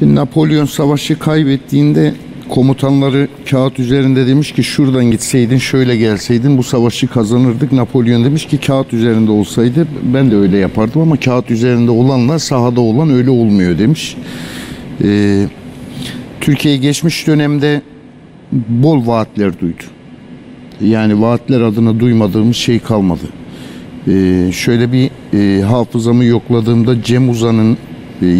Şimdi Napolyon savaşı kaybettiğinde komutanları kağıt üzerinde demiş ki şuradan gitseydin, şöyle gelseydin bu savaşı kazanırdık. Napolyon demiş ki kağıt üzerinde olsaydı ben de öyle yapardım ama kağıt üzerinde olanla sahada olan öyle olmuyor demiş. Türkiye geçmiş dönemde bol vaatler duydu. Yani vaatler adına duymadığımız şey kalmadı. Şöyle bir hafızamı yokladığımda Cem Uzan'ın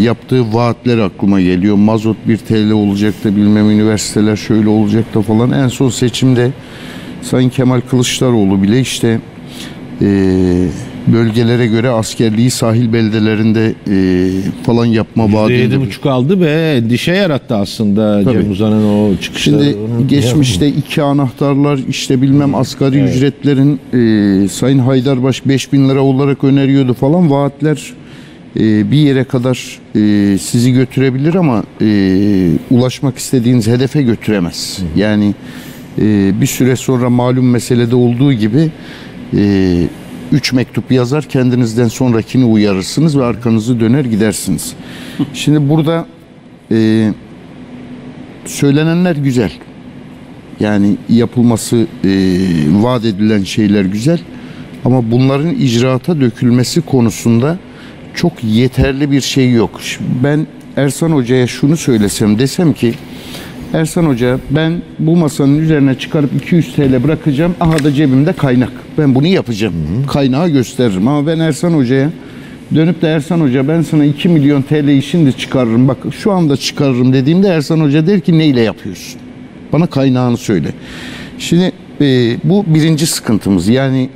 yaptığı vaatler aklıma geliyor. Mazot 1 TL olacak da bilmem üniversiteler şöyle olacak da falan. En son seçimde Sayın Kemal Kılıçdaroğlu bile işte bölgelere göre askerliği sahil beldelerinde falan yapma vaadi. %7,5 aldı ve endişe yarattı aslında. Tabii. Cem Uzan'ın o çıkışları. Şimdi geçmişte iki anahtarlar işte bilmem asgari ücretlerin Sayın Haydarbaş 5.000 lira olarak öneriyordu falan. Vaatler bir yere kadar sizi götürebilir ama ulaşmak istediğiniz hedefe götüremez. Yani bir süre sonra malum meselede olduğu gibi 3 mektup yazar, kendinizden sonrakini uyarırsınız ve arkanızı döner gidersiniz. Şimdi burada söylenenler güzel. Yani yapılması, vaat edilen şeyler güzel. Ama bunların icraata dökülmesi konusunda çok yeterli bir şey yok. Ben Ersan Hoca'ya şunu söylesem, desem ki Ersan Hoca ben bu masanın üzerine çıkarıp 200 TL bırakacağım. Aha da cebimde kaynak. Ben bunu yapacağım. Kaynağı gösteririm. Ama ben Ersan Hoca'ya dönüp de Ersan Hoca ben sana 2 milyon TL'yi şimdi çıkarırım. Bak şu anda çıkarırım dediğimde Ersan Hoca der ki neyle yapıyorsun? Bana kaynağını söyle. Şimdi bu birinci sıkıntımız. Yani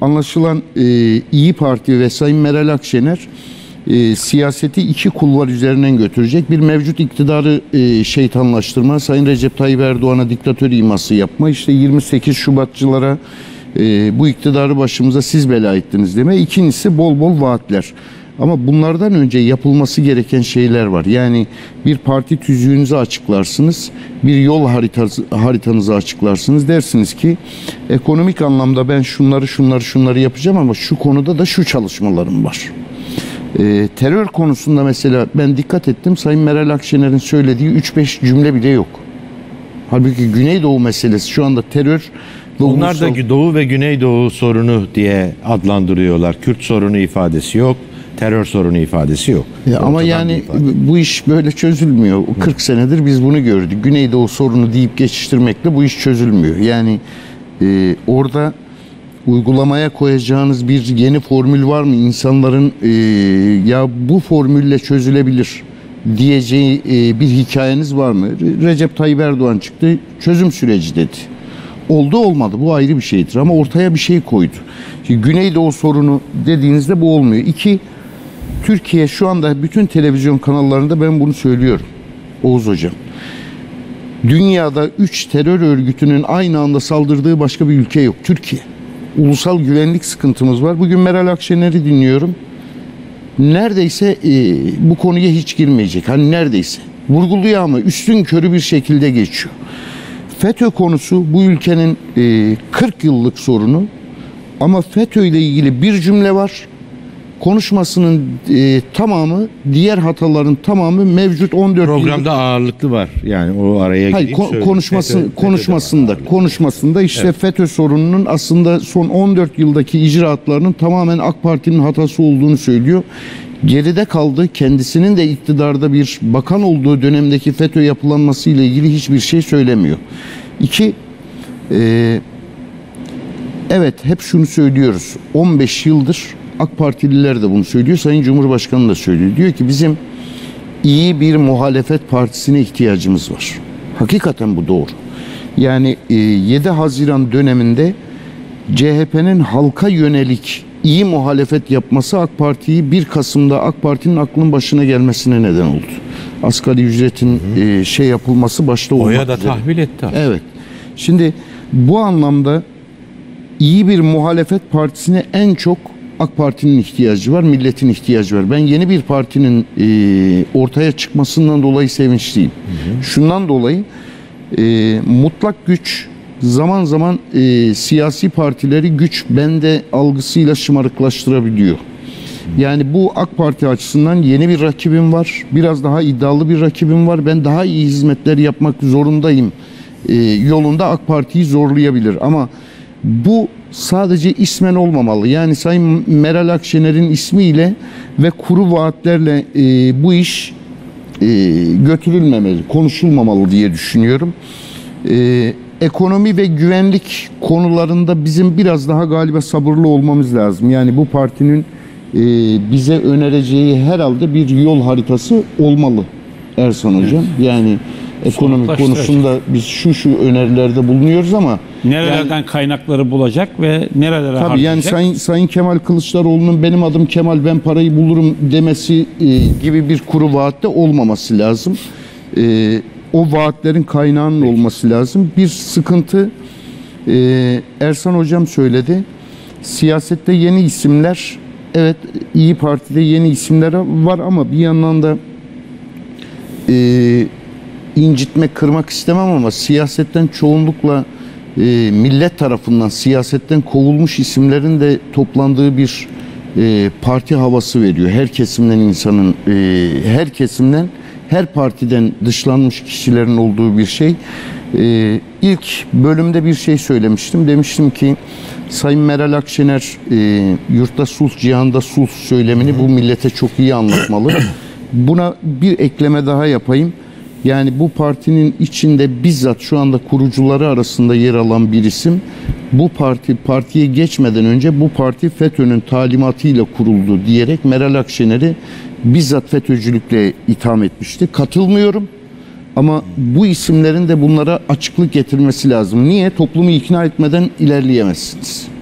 anlaşılan İYİ Parti ve Sayın Meral Akşener siyaseti iki kulvar üzerinden götürecek. Bir, mevcut iktidarı şeytanlaştırma, Sayın Recep Tayyip Erdoğan'a diktatör iması yapma, işte 28 Şubatçılara bu iktidarı başımıza siz bela ettiniz deme. İkincisi bol bol vaatler. Ama bunlardan önce yapılması gereken şeyler var. Yani bir parti tüzüğünüzü açıklarsınız, bir yol haritanızı açıklarsınız. Dersiniz ki ekonomik anlamda ben şunları yapacağım ama şu konuda da şu çalışmalarım var. Terör konusunda mesela ben dikkat ettim, Sayın Meral Akşener'in söylediği 3-5 cümle bile yok. Halbuki Güneydoğu meselesi şu anda terör. Onlar da Doğu ve Güneydoğu sorunu diye adlandırıyorlar. Kürt sorunu ifadesi yok. Terör sorunu ifadesi yok. Ama yani bu iş böyle çözülmüyor. 40 senedir biz bunu gördük. Güneydoğu sorunu deyip geçiştirmekle bu iş çözülmüyor. Yani orada uygulamaya koyacağınız bir yeni formül var mı? İnsanların ya bu formülle çözülebilir diyeceği bir hikayeniz var mı? Recep Tayyip Erdoğan çıktı, çözüm süreci dedi. Oldu olmadı bu ayrı bir şeydir ama ortaya bir şey koydu. Şimdi Güneydoğu sorunu dediğinizde bu olmuyor. İki, Türkiye şu anda bütün televizyon kanallarında ben bunu söylüyorum Oğuz Hocam. Dünyada 3 terör örgütünün aynı anda saldırdığı başka bir ülke yok, Türkiye. Ulusal güvenlik sıkıntımız var. Bugün Meral Akşener'i dinliyorum. Neredeyse bu konuya hiç girmeyecek. Hani neredeyse. Vurguluyor ama üstün körü bir şekilde geçiyor. FETÖ konusu bu ülkenin 40 yıllık sorunu. Ama FETÖ ile ilgili bir cümle var. Konuşmasının tamamı, diğer hataların tamamı mevcut 14 programda yıllık ağırlıklı var. Yani o araya konuşmasında işte FETÖ sorununun aslında son 14 yıldaki icraatlarının tamamen AK Parti'nin hatası olduğunu söylüyor. Geride kaldı. Kendisinin de iktidarda bir bakan olduğu dönemdeki FETÖ yapılanması ile ilgili hiçbir şey söylemiyor. İki, evet hep şunu söylüyoruz. 15 yıldır AK Partililer de bunu söylüyor. Sayın Cumhurbaşkanı da söylüyor. Diyor ki bizim iyi bir muhalefet partisine ihtiyacımız var. Hakikaten bu doğru. Yani 7 Haziran döneminde CHP'nin halka yönelik iyi muhalefet yapması AK Parti'yi 1 Kasım'da AK Parti'nin aklının başına gelmesine neden oldu. Asgari ücretin şey yapılması başta olmak üzere. Oya da tahvil etti. Evet. Şimdi bu anlamda iyi bir muhalefet partisine en çok AK Parti'nin ihtiyacı var, milletin ihtiyacı var. Ben yeni bir partinin ortaya çıkmasından dolayı sevinçliyim. Şundan dolayı mutlak güç zaman zaman siyasi partileri güç bende algısıyla şımarıklaştırabiliyor. Yani bu AK Parti açısından yeni bir rakibim var. Biraz daha iddialı bir rakibim var. Ben daha iyi hizmetler yapmak zorundayım yolunda AK Parti'yi zorlayabilir. Ama bu sadece ismen olmamalı. Yani Sayın Meral Akşener'in ismiyle ve kuru vaatlerle bu iş götürülmemeli, konuşulmamalı diye düşünüyorum. Ekonomi ve güvenlik konularında bizim biraz daha galiba sabırlı olmamız lazım. Yani bu partinin bize önereceği herhalde bir yol haritası olmalı Ersan Hocam. Yani ekonomi konusunda biz şu önerilerde bulunuyoruz ama nerelerden yani, kaynakları bulacak ve nerelere harcayacak? Tabii yani Sayın Kemal Kılıçdaroğlu'nun benim adım Kemal ben parayı bulurum demesi gibi bir kuru vaatte olmaması lazım. O vaatlerin kaynağının olması lazım. Bir sıkıntı Ersan Hocam söyledi. Siyasette yeni isimler, evet İYİ Parti'de yeni isimler var ama bir yandan da incitmek, kırmak istemem ama siyasetten çoğunlukla millet tarafından siyasetten kovulmuş isimlerin de toplandığı bir parti havası veriyor. Her kesimden insanın, her kesimden, her partiden dışlanmış kişilerin olduğu bir şey. İlk bölümde bir şey söylemiştim. Demiştim ki Sayın Meral Akşener yurtta sulh, cihanda sulh söylemini bu millete çok iyi anlatmalı. Buna bir ekleme daha yapayım. Yani bu partinin içinde bizzat şu anda kurucuları arasında yer alan bir isim. Bu parti, partiye geçmeden önce bu parti FETÖ'nün talimatıyla kuruldu diyerek Meral Akşener'i bizzat FETÖ'cülükle itham etmişti. Katılmıyorum ama bu isimlerin de bunlara açıklık getirmesi lazım. Niye? Toplumu ikna etmeden ilerleyemezsiniz.